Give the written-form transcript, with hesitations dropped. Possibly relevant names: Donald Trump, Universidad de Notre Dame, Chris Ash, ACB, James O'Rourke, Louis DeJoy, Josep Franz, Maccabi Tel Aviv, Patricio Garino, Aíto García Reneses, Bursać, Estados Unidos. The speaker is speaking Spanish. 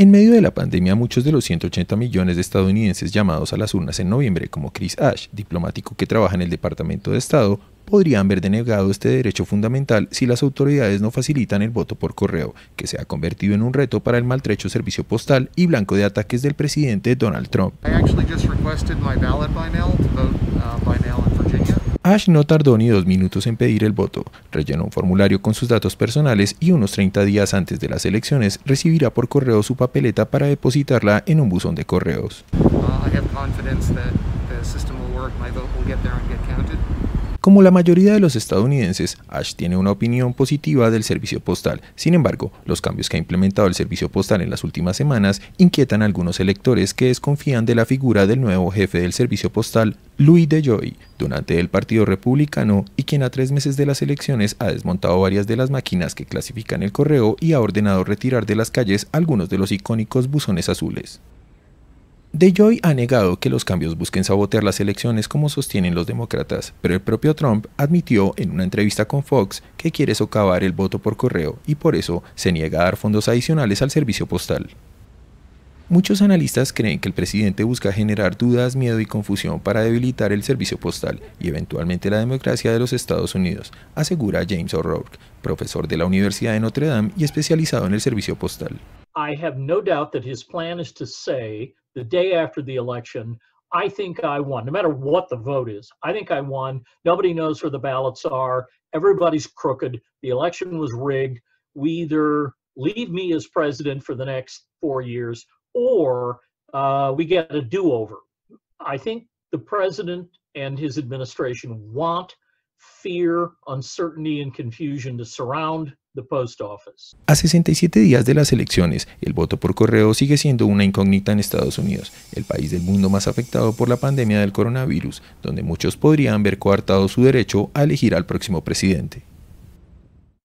En medio de la pandemia, muchos de los 180 millones de estadounidenses llamados a las urnas en noviembre, como Chris Ash, diplomático que trabaja en el Departamento de Estado, podrían ver denegado este derecho fundamental si las autoridades no facilitan el voto por correo, que se ha convertido en un reto para el maltrecho servicio postal y blanco de ataques del presidente Donald Trump. Ash no tardó ni 2 minutos en pedir el voto, rellenó un formulario con sus datos personales y unos 30 días antes de las elecciones recibirá por correo su papeleta para depositarla en un buzón de correos. Como la mayoría de los estadounidenses, Ash tiene una opinión positiva del servicio postal. Sin embargo, los cambios que ha implementado el servicio postal en las últimas semanas inquietan a algunos electores que desconfían de la figura del nuevo jefe del servicio postal, Louis DeJoy, donante del Partido Republicano y quien a 3 meses de las elecciones ha desmontado varias de las máquinas que clasifican el correo y ha ordenado retirar de las calles algunos de los icónicos buzones azules. DeJoy ha negado que los cambios busquen sabotear las elecciones como sostienen los demócratas, pero el propio Trump admitió en una entrevista con Fox que quiere socavar el voto por correo y por eso se niega a dar fondos adicionales al servicio postal. Muchos analistas creen que el presidente busca generar dudas, miedo y confusión para debilitar el servicio postal y eventualmente la democracia de los Estados Unidos, asegura James O'Rourke, profesor de la Universidad de Notre Dame y especializado en el servicio postal. I have no doubt that his plan is to say the day after the election, I think I won, no matter what the vote is. I think I won. Nobody knows where the ballots are. Everybody's crooked. The election was rigged. We either leave me as president for the next 4 years or we get a do-over. I think the president and his administration want fear, uncertainty, and confusion to surround the post office. A 67 días de las elecciones, el voto por correo sigue siendo una incógnita en Estados Unidos, el país del mundo más afectado por la pandemia del coronavirus, donde muchos podrían ver coartado su derecho a elegir al próximo presidente.